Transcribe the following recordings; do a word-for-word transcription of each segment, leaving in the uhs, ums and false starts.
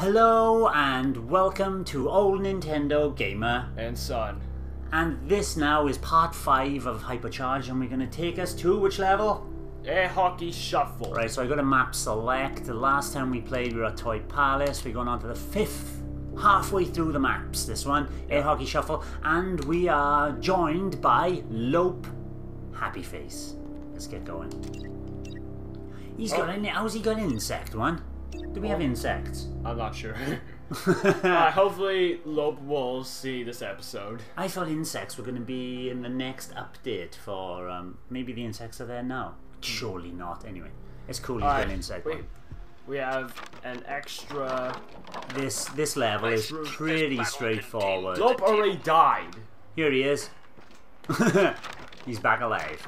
Hello and welcome to Old Nintendo Gamer and Son. And this now is part five of Hypercharge, and we're going to take us to which level? Air Hockey Shuffle. Right, so I got a map select. The last time we played we were at Toy Palace. We're going on to the fifth, halfway through the maps, this one, Air Hockey Shuffle. And we are joined by Lope Happy Face. Let's get going. He's oh. got an, how's he got an insect one? Do we have insects? I'm not sure. uh, hopefully Lope will see this episode. I thought insects were going to be in the next update for... Um, maybe the insects are there now. Surely not. Anyway, it's cool he's got an insect we, one. We have an extra... This this level is pretty straightforward. Lope already died. Here he is. He's back alive.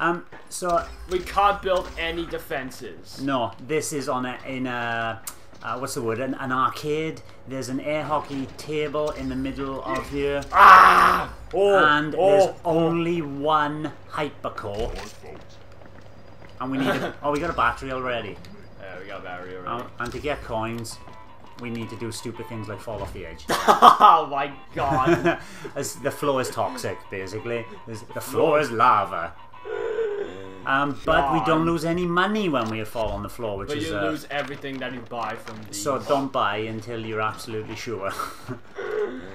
Um, so we can't build any defenses. No, this is on a in a uh, what's the word? An, an arcade. There's an air hockey table in the middle of here, ah! oh, and oh, there's oh. only one hypercore. And we need. A, oh, we got a battery already. Yeah, we got a battery already. Um, and to get coins, we need to do stupid things like fall off the edge. Oh my god! The floor is toxic, basically. The floor is lava. Um, but God. we don't lose any money when we fall on the floor, which but is. But you uh, lose everything that you buy from these. So don't buy until you're absolutely sure. And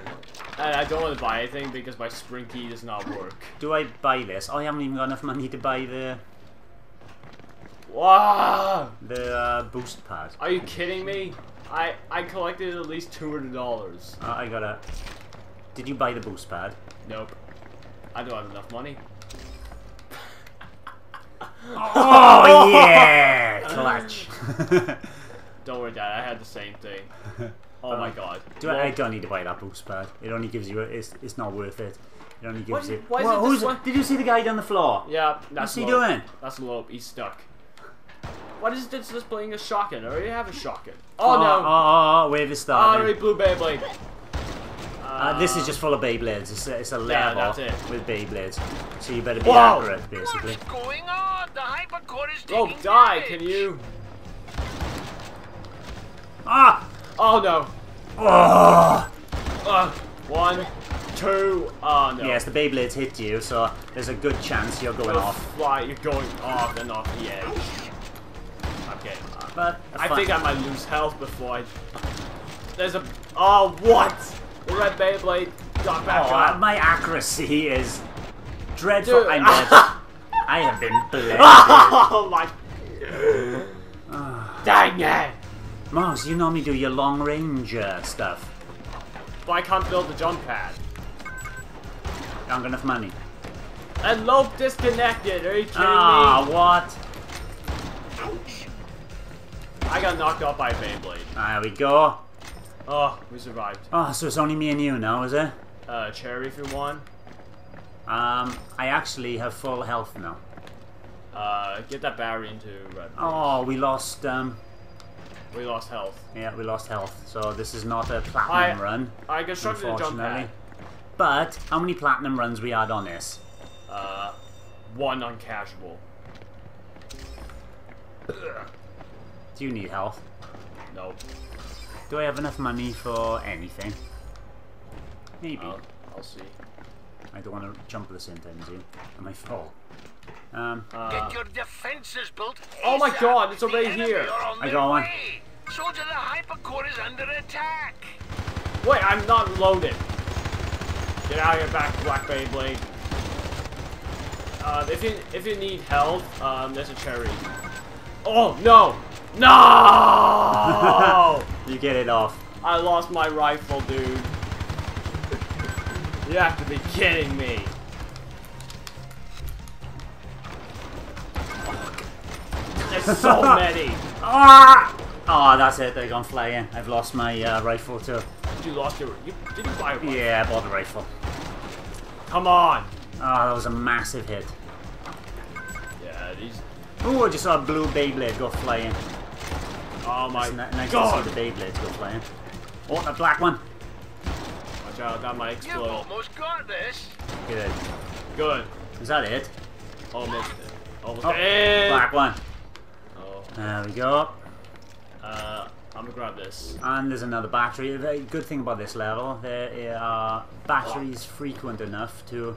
I don't want to buy anything because my spring key does not work. Do I buy this? Oh, I haven't even got enough money to buy the. Wow! The uh, boost pad. Are you kidding me? I I collected at least two hundred dollars. Uh, I got a. Did you buy the boost pad? Nope. I don't have enough money. Oh yeah! Clutch. Don't worry, Dad. I had the same thing. Oh um, my God. Do I, I don't need to buy that boost pad. It only gives you. A, it's it's not worth it. It only gives you. Why is well, it who's, one? Did you see the guy down the floor? Yeah. That's What's he Lope. doing? That's Lope. He's stuck. What is this? Just playing a shotgun. I already have a shotgun. Oh, oh no! Oh, oh, oh, wave is starting. I already blew Beyblade. Uh, uh, this is just full of Beyblades. It's a, it's a level yeah, with Beyblades. So you better be Whoa. accurate, basically. What's going on? The hypercore is taking Oh, die, damage. Can you? Ah! Oh, no. Oh! Uh, one, two, oh, no. Yes, the Beyblades hit you, so there's a good chance you're going oh, off. Why? You're going off and off the edge. Okay. Uh, but I fun. think I might lose health before I... There's a... Oh, what? The red Beyblade got back up. Oh, my accuracy is dreadful. Dude. I'm dead. I have been blessed. Oh my! Oh. Dang it! Mouse, you normally do your long range uh, stuff. But I can't build the jump pad. Don't got enough money. And Lope disconnected. Are you kidding oh, me? Ah, what? Ouch! I got knocked off by a Beyblade. There we go. Oh, we survived. Oh, so it's only me and you now, is it? Uh, cherry if you want. Um, I actually have full health now. Uh, get that battery into red. Oh, we lost, um... We lost health. Yeah, we lost health. So this is not a platinum I, run, I constructed a jump pad. But, how many platinum runs we had on this? Uh, one on casual. Do you need health? Nope. Do I have enough money for anything? Maybe. Uh, I'll see. I don't want to jump this in, Denzi. I might fall. Um, uh, Get your defenses built. Oh my God! It's already here. I got one. Soldier, the hypercore is under attack. Wait, I'm not loaded. Get out of your back, Black Beyblade. Uh, if you if you need help, um, there's a cherry. Oh no! No! You get it off. I lost my rifle, dude. You have to be kidding me! There's so many! Ah! Oh, that's it. They're gone flying. I've lost my uh, rifle too. Did you lost your? You, did you buy a rifle? Yeah, I bought a rifle. Come on! Oh, that was a massive hit. Yeah, these. Ooh, I just saw a blue Beyblade go flying. Oh my God! I can see the Beyblades go flying. Oh, a black one. Out, that might explode. You've almost got this. Good. Good. Is that it? Almost. Almost. Oh, black one. Oh. There we go. Uh, I'm gonna grab this. And there's another battery. The good thing about this level, there are batteries frequent enough to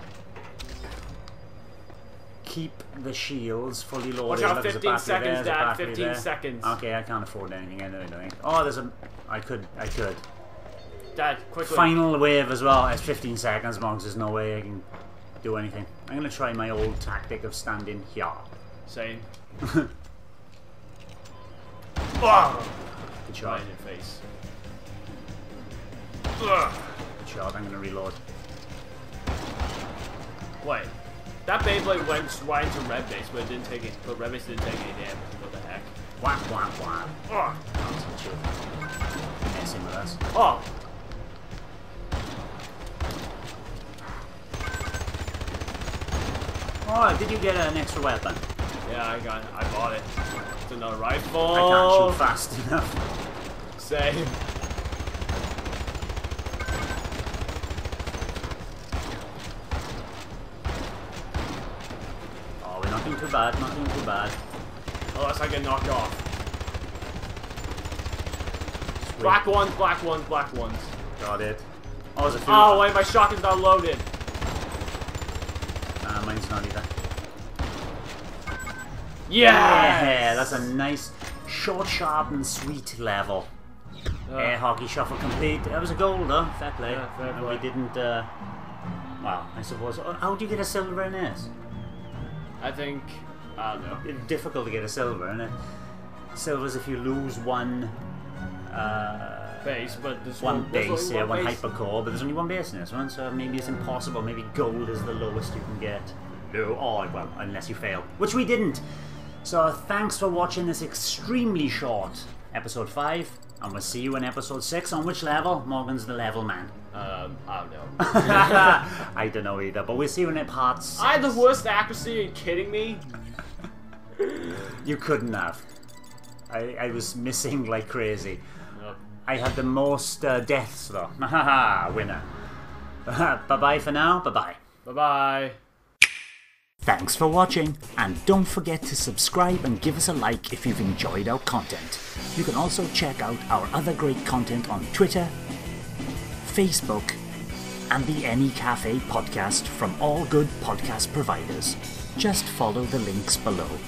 keep the shields fully loaded. Watch out, fifteen seconds, Dad. fifteen seconds. Okay, I can't afford anything. I know doing. Oh, there's a. I could. I could. Dad, quickly. Final wave as well. It's fifteen seconds, Moggs. There's no way I can do anything. I'm gonna try my old tactic of standing here. Same. Oh! Good shot. Right in your face. Ugh. Good shot, I'm gonna reload. Wait. That Beyblade went right into red base, but it didn't take it, but red base didn't take any damage. What the heck? Wham, wham, wham. Ugh! Messing with us. Oh! Oh, did you get an extra weapon? Yeah, I got it. I bought it. It's another rifle. I can't shoot fast enough. Same. Oh, we're not doing too bad. Not doing too bad. Unless I get knocked off. Sweet. Black ones, black ones, black ones. Got it. Oh, there's a few. Oh, wait, my shotgun's not loaded. Uh, mine's not either. Yes! Yeah, that's a nice, short, sharp, and sweet level. Uh, Air Hockey Shuffle complete. That was a gold, though. Fair play. Yeah, fair play. We didn't, uh... well, I suppose... How do you get a silver in this? I think... I don't know. It's difficult to get a silver, isn't it? Silver's if you lose one... Uh, base, but there's one... One base, yeah, one, one hypercore, but there's only one base in this one, so maybe it's impossible. Maybe gold is the lowest you can get. No, oh, well, unless you fail. Which we didn't. So thanks for watching this extremely short episode five, and we'll see you in episode six. On which level? Morgan's the level man. Um, I don't know. I don't know either, but we'll see you in part six. I had the worst accuracy, are you kidding me? You couldn't have. I, I was missing like crazy. Yep. I had the most uh, deaths though. Haha, winner. Bye-bye for now, bye-bye. Bye-bye. Thanks for watching, and don't forget to subscribe and give us a like if you've enjoyed our content. You can also check out our other great content on Twitter, Facebook, and the N E Café podcast from all good podcast providers. Just follow the links below.